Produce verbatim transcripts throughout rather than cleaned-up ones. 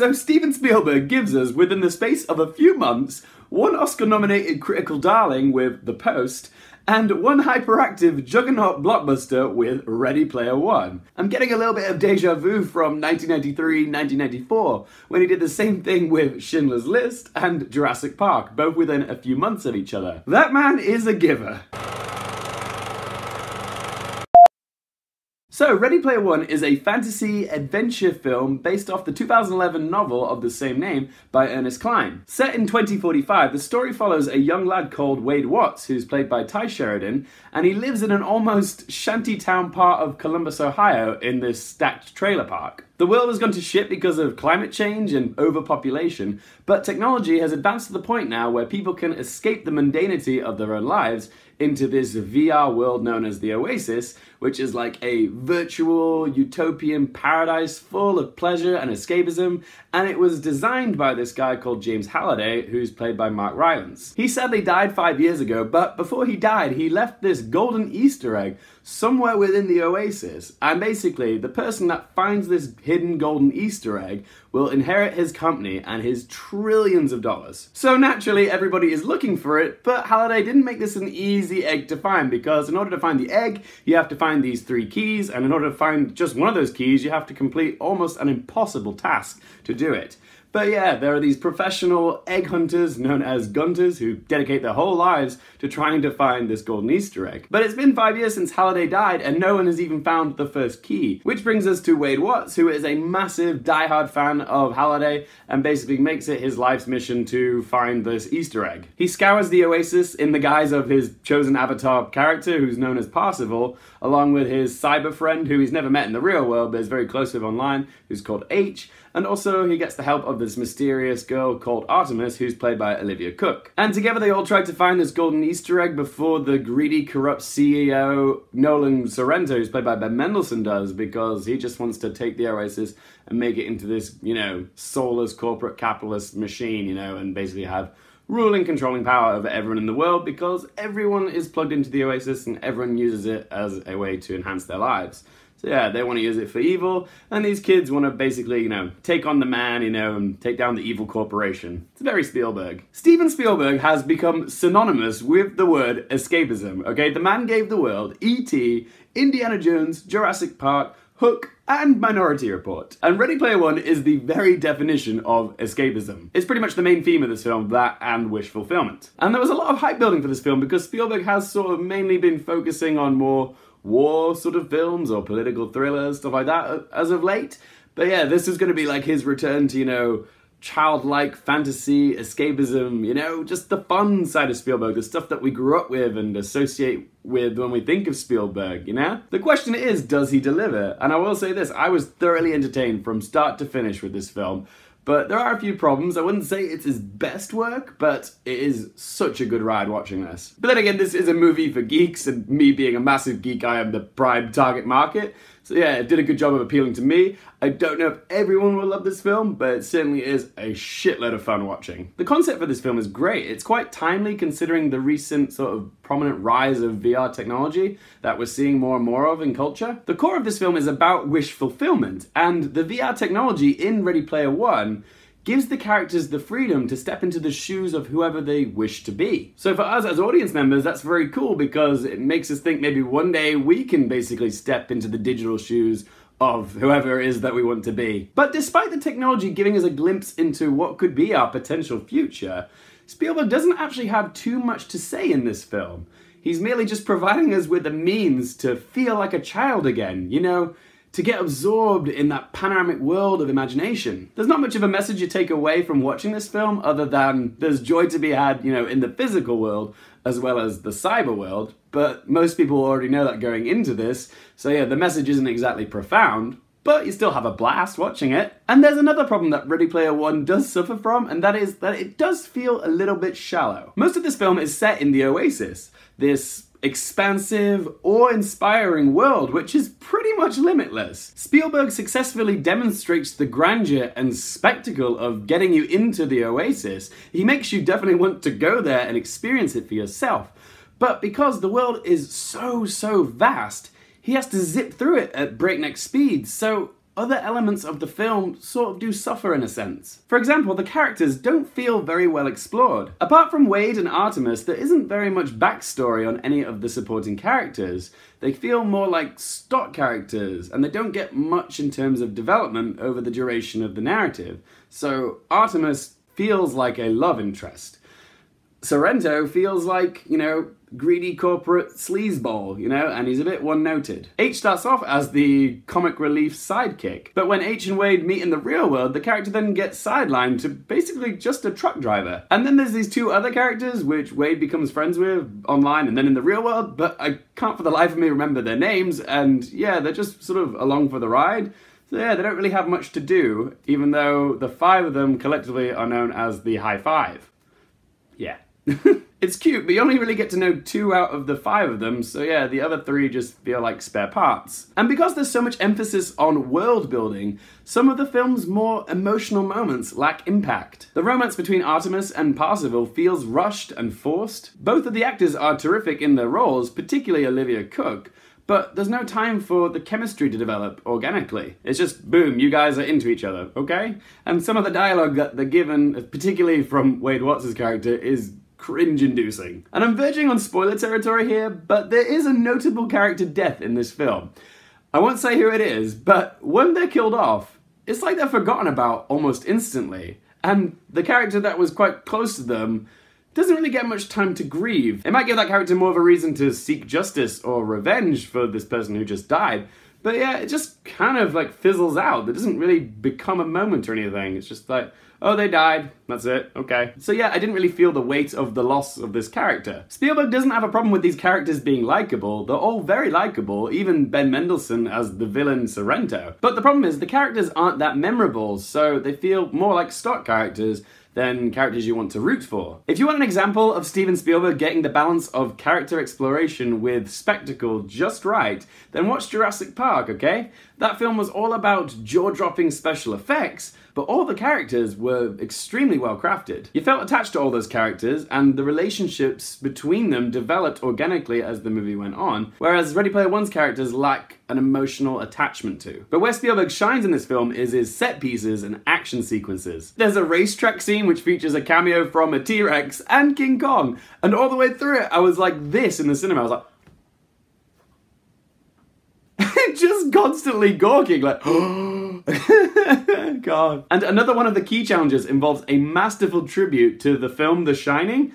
So Steven Spielberg gives us, within the space of a few months, one Oscar-nominated critical darling with The Post, and one hyperactive juggernaut blockbuster with Ready Player One. I'm getting a little bit of deja vu from nineteen ninety-three, nineteen ninety-four, when he did the same thing with Schindler's List and Jurassic Park, both within a few months of each other. That man is a giver. So, Ready Player One is a fantasy adventure film based off the two thousand eleven novel of the same name by Ernest Cline. Set in twenty forty-five, the story follows a young lad called Wade Watts, who's played by Ty Sheridan, and he lives in an almost shanty town part of Columbus, Ohio, in this stacked trailer park. The world has gone to shit because of climate change and overpopulation, but technology has advanced to the point now where people can escape the mundanity of their own lives into this V R world known as the Oasis, which is like a virtual utopian paradise full of pleasure and escapism, and it was designed by this guy called James Halliday, who's played by Mark Rylance. He sadly died five years ago, but before he died, he left this golden Easter egg somewhere within the Oasis, and basically the person that finds this hidden golden Easter egg will inherit his company and his trillions of dollars. So naturally everybody is looking for it, but Halliday didn't make this an easy egg to find, because in order to find the egg you have to find these three keys, and in order to find just one of those keys you have to complete almost an impossible task to do it. But yeah, there are these professional egg hunters known as Gunters who dedicate their whole lives to trying to find this golden Easter egg. But it's been five years since Halliday died and no one has even found the first key. Which brings us to Wade Watts, who is a massive diehard fan of Halliday and basically makes it his life's mission to find this Easter egg. He scours the Oasis in the guise of his chosen avatar character, who's known as Parcival, along with his cyber friend, who he's never met in the real world but is very close with online, who's called H, and also he gets the help of this mysterious girl called Artemis, who's played by Olivia Cooke. And together they all try to find this golden Easter egg before the greedy, corrupt C E O Nolan Sorrento, who's played by Ben Mendelsohn, does, because he just wants to take the Oasis and make it into this, you know, soulless corporate capitalist machine, you know, and basically have ruling, controlling power over everyone in the world, because everyone is plugged into the Oasis and everyone uses it as a way to enhance their lives. So yeah, they want to use it for evil, and these kids want to basically, you know, take on the man, you know, and take down the evil corporation. It's very Spielberg. Steven Spielberg has become synonymous with the word escapism, okay? The man gave the world E T, Indiana Jones, Jurassic Park, Hook, and Minority Report. And Ready Player One is the very definition of escapism. It's pretty much the main theme of this film, that and wish fulfillment. And there was a lot of hype building for this film because Spielberg has sort of mainly been focusing on more war sort of films or political thrillers, stuff like that, as of late. But yeah, this is going to be like his return to, you know, childlike fantasy, escapism, you know, just the fun side of Spielberg, the stuff that we grew up with and associate with when we think of Spielberg, you know? The question is, does he deliver? And I will say this, I was thoroughly entertained from start to finish with this film. But there are a few problems. I wouldn't say it's his best work, but it is such a good ride watching this. But then again, this is a movie for geeks, and me being a massive geek, I am the prime target market. So yeah, it did a good job of appealing to me. I don't know if everyone will love this film, but it certainly is a shitload of fun watching. The concept for this film is great. It's quite timely considering the recent sort of prominent rise of V R technology that we're seeing more and more of in culture. The core of this film is about wish fulfillment, and the V R technology in Ready Player One gives the characters the freedom to step into the shoes of whoever they wish to be. So for us as audience members, that's very cool, because it makes us think maybe one day we can basically step into the digital shoes of whoever it is that we want to be. But despite the technology giving us a glimpse into what could be our potential future, Spielberg doesn't actually have too much to say in this film. He's merely just providing us with the means to feel like a child again, you know, to get absorbed in that panoramic world of imagination. There's not much of a message you take away from watching this film other than there's joy to be had, you know, in the physical world as well as the cyber world, but most people already know that going into this, so yeah, the message isn't exactly profound, but you still have a blast watching it. And there's another problem that Ready Player One does suffer from, and that is that it does feel a little bit shallow. Most of this film is set in the Oasis, this expansive, awe-inspiring world, which is pretty much limitless. Spielberg successfully demonstrates the grandeur and spectacle of getting you into the Oasis. He makes you definitely want to go there and experience it for yourself. But because the world is so, so vast, he has to zip through it at breakneck speed, so other elements of the film sort of do suffer in a sense. For example, the characters don't feel very well explored. Apart from Wade and Artemis, there isn't very much backstory on any of the supporting characters. They feel more like stock characters, and they don't get much in terms of development over the duration of the narrative. So Artemis feels like a love interest. Sorrento feels like, you know, greedy corporate sleazeball, you know, and he's a bit one-noted. H starts off as the comic relief sidekick, but when H and Wade meet in the real world, the character then gets sidelined to basically just a truck driver. And then there's these two other characters which Wade becomes friends with online and then in the real world, but I can't for the life of me remember their names, and yeah, they're just sort of along for the ride. So yeah, they don't really have much to do, even though the five of them collectively are known as the High Five. Yeah. It's cute, but you only really get to know two out of the five of them, so yeah, the other three just feel like spare parts. And because there's so much emphasis on world building, some of the film's more emotional moments lack impact. The romance between Artemis and Parcival feels rushed and forced. Both of the actors are terrific in their roles, particularly Olivia Cooke, but there's no time for the chemistry to develop organically. It's just, boom, you guys are into each other, okay? And some of the dialogue that they're given, particularly from Wade Watts' character, is cringe-inducing. And I'm verging on spoiler territory here, but there is a notable character death in this film. I won't say who it is, but when they're killed off, it's like they're forgotten about almost instantly. And the character that was quite close to them doesn't really get much time to grieve. It might give that character more of a reason to seek justice or revenge for this person who just died, but yeah, it just kind of like fizzles out. It doesn't really become a moment or anything. It's just like, oh, they died, that's it, okay. So yeah, I didn't really feel the weight of the loss of this character. Spielberg doesn't have a problem with these characters being likable. They're all very likable, even Ben Mendelsohn as the villain Sorrento. But the problem is the characters aren't that memorable, so they feel more like stock characters than characters you want to root for. If you want an example of Steven Spielberg getting the balance of character exploration with spectacle just right, then watch Jurassic Park, okay? That film was all about jaw-dropping special effects, but all the characters were extremely well crafted. You felt attached to all those characters, and the relationships between them developed organically as the movie went on, whereas Ready Player One's characters lack an emotional attachment to. But where Spielberg shines in this film is his set pieces and action sequences. There's a racetrack scene which features a cameo from a T-Rex and King Kong, and all the way through it I was like this in the cinema, I was like, just constantly gawking, like, God. And another one of the key challenges involves a masterful tribute to the film The Shining.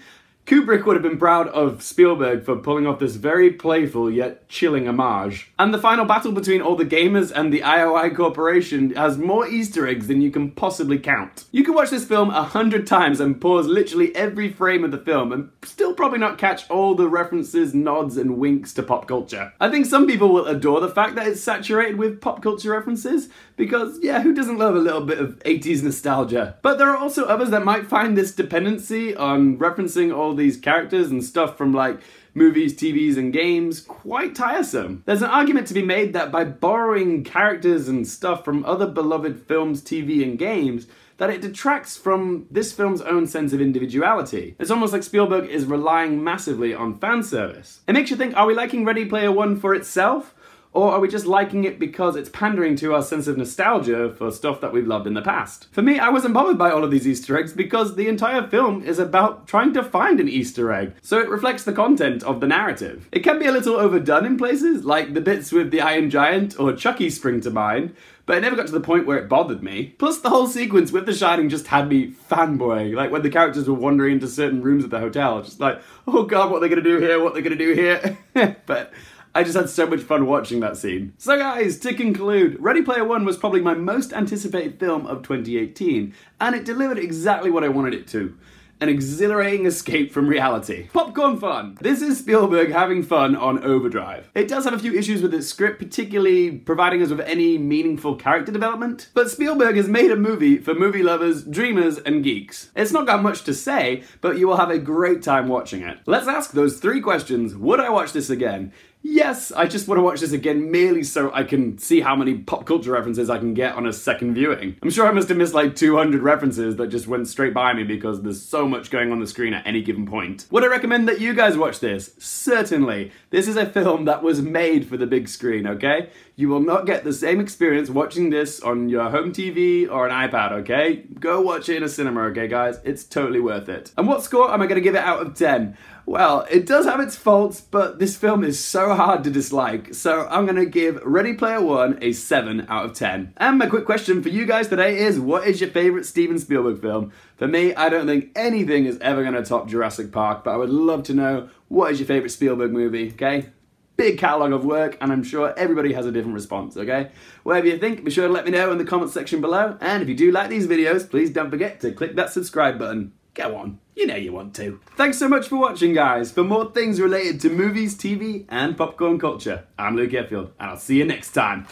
Kubrick would have been proud of Spielberg for pulling off this very playful yet chilling homage. And the final battle between all the gamers and the I O I corporation has more Easter eggs than you can possibly count. You can watch this film a hundred times and pause literally every frame of the film and still probably not catch all the references, nods, and winks to pop culture. I think some people will adore the fact that it's saturated with pop culture references because, yeah, who doesn't love a little bit of eighties nostalgia? But there are also others that might find this dependency on referencing all these characters and stuff from like movies, T Vs, and games quite tiresome. There's an argument to be made that by borrowing characters and stuff from other beloved films, T V, and games, that it detracts from this film's own sense of individuality. It's almost like Spielberg is relying massively on fan service. It makes you think, are we liking Ready Player One for itself? Or are we just liking it because it's pandering to our sense of nostalgia for stuff that we've loved in the past? For me, I wasn't bothered by all of these Easter eggs because the entire film is about trying to find an Easter egg, so it reflects the content of the narrative. It can be a little overdone in places, like the bits with the Iron Giant or Chucky spring to mind, but it never got to the point where it bothered me. Plus, the whole sequence with The Shining just had me fanboying, like when the characters were wandering into certain rooms at the hotel, just like, oh God, what are they gonna do here, what are they gonna do here? But I just had so much fun watching that scene. So guys, to conclude, Ready Player One was probably my most anticipated film of twenty eighteen, and it delivered exactly what I wanted it to. An exhilarating escape from reality. Popcorn fun! This is Spielberg having fun on overdrive. It does have a few issues with its script, particularly providing us with any meaningful character development, but Spielberg has made a movie for movie lovers, dreamers, and geeks. It's not got much to say, but you will have a great time watching it. Let's ask those three questions. Would I watch this again? Yes, I just want to watch this again merely so I can see how many pop culture references I can get on a second viewing. I'm sure I must have missed like two hundred references that just went straight by me because there's so much going on the screen at any given point. Would I recommend that you guys watch this? Certainly. This is a film that was made for the big screen, okay? You will not get the same experience watching this on your home T V or an iPad, okay? Go watch it in a cinema, okay guys? It's totally worth it. And what score am I gonna give it out of ten? Well, it does have its faults, but this film is so hard to dislike, so I'm gonna give Ready Player One a seven out of ten. And my quick question for you guys today is, what is your favorite Steven Spielberg film? For me, I don't think anything is ever gonna top Jurassic Park, but I would love to know, what is your favorite Spielberg movie, okay? Big catalog of work, and I'm sure everybody has a different response, okay? Whatever you think, be sure to let me know in the comments section below, and if you do like these videos, please don't forget to click that subscribe button. Go on, you know you want to. Thanks so much for watching, guys. For more things related to movies, T V, and popcorn culture, I'm Luke Hearfield, and I'll see you next time.